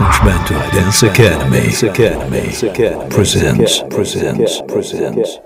Flashback to Dance Academy. Presents.